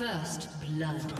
First blood.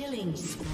Killing spree.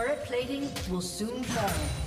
Turret plating will soon fall.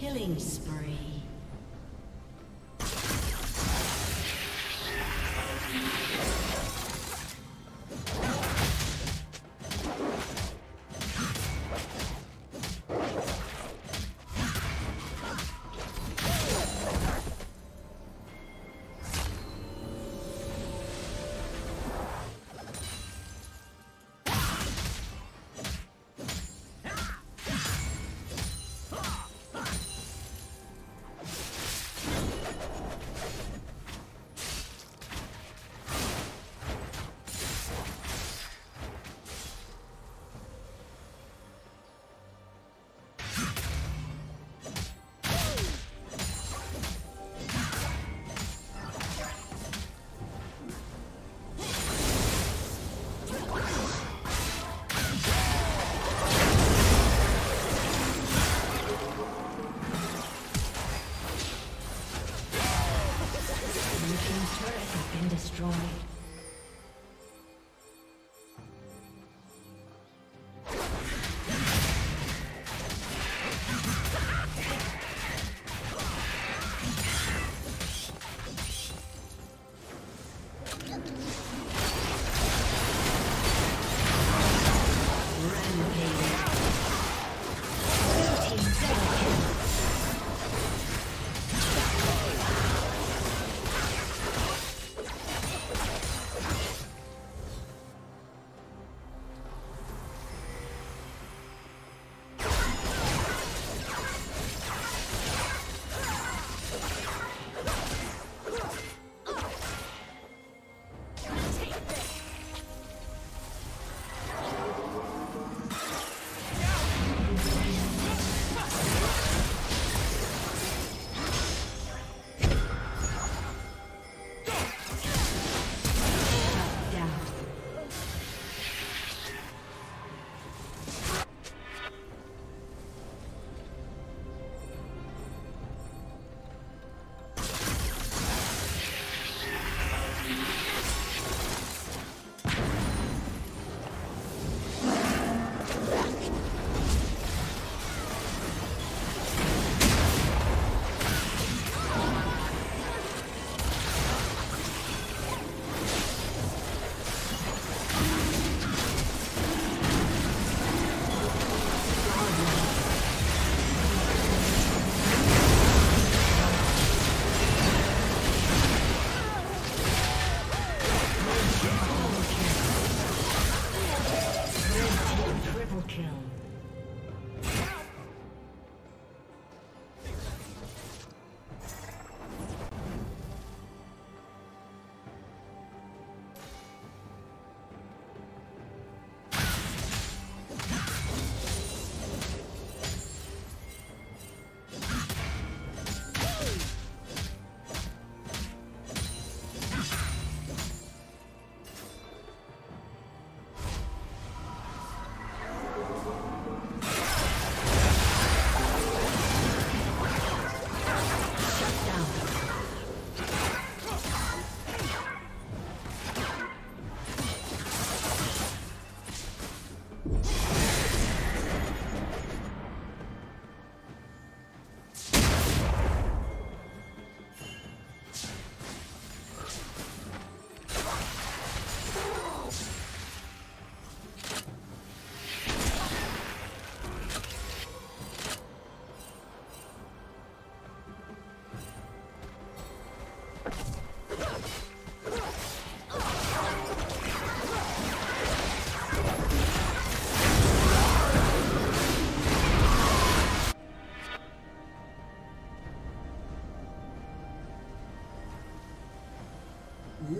Killing spree. destroyed.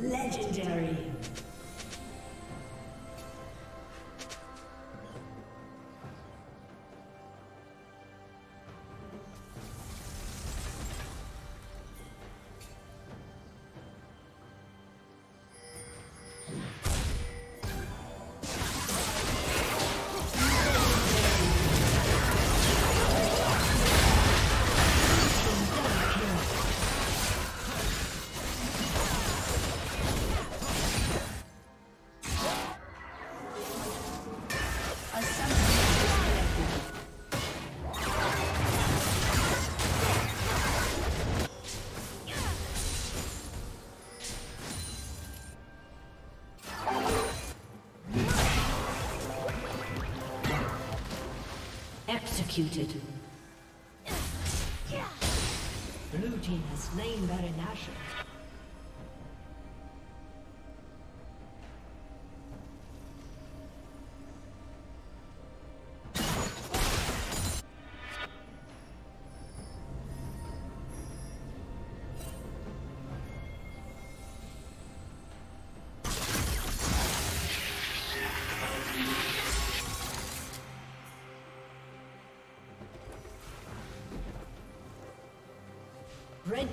Legendary. Executed. Blue team has slain Baron Nashor. Red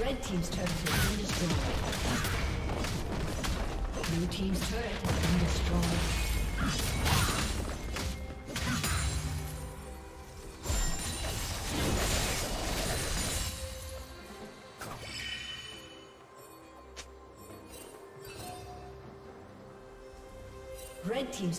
Red team's turret has been destroyed. Blue team's turret has been destroyed. Red team's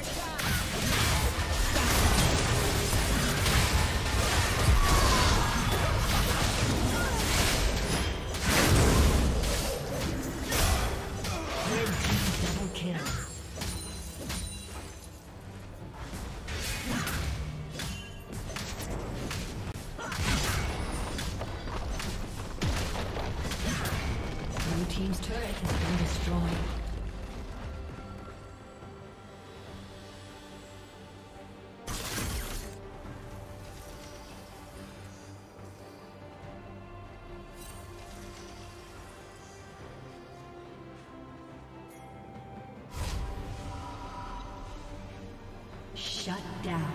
Shut down.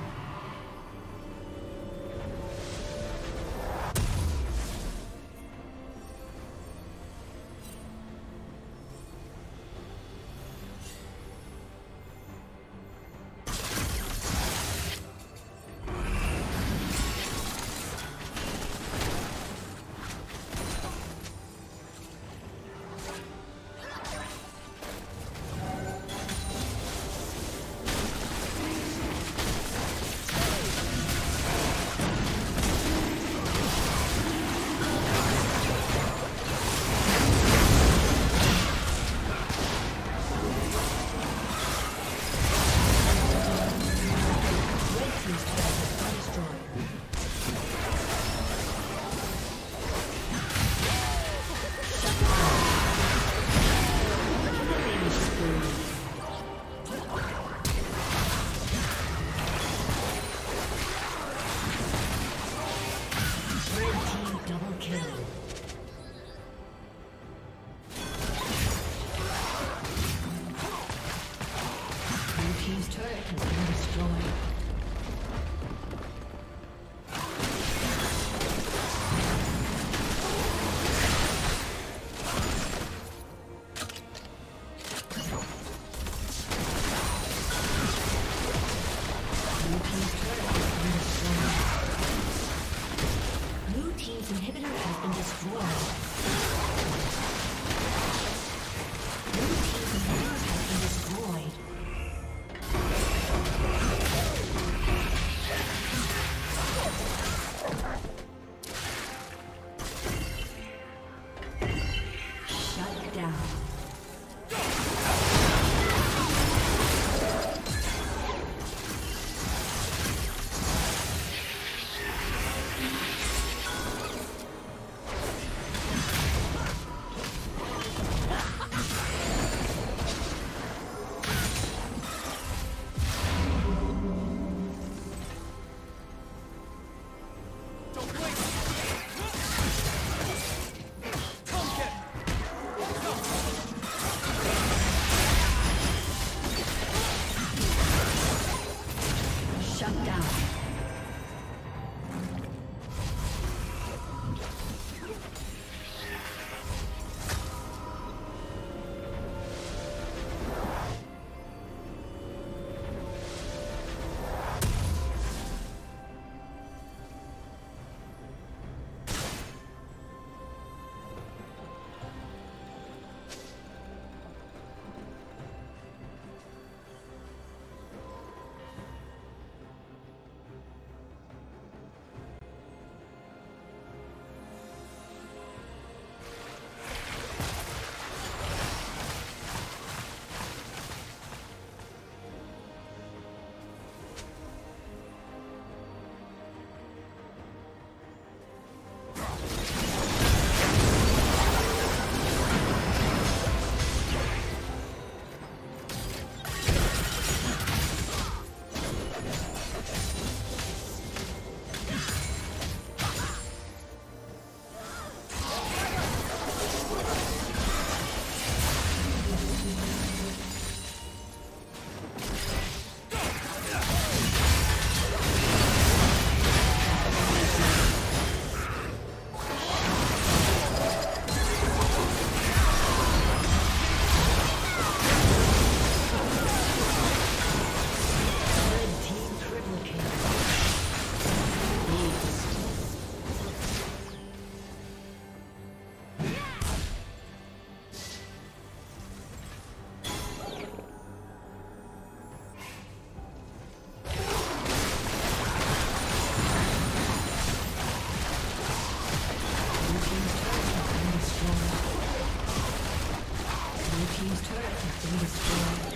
Team's turret has been destroyed.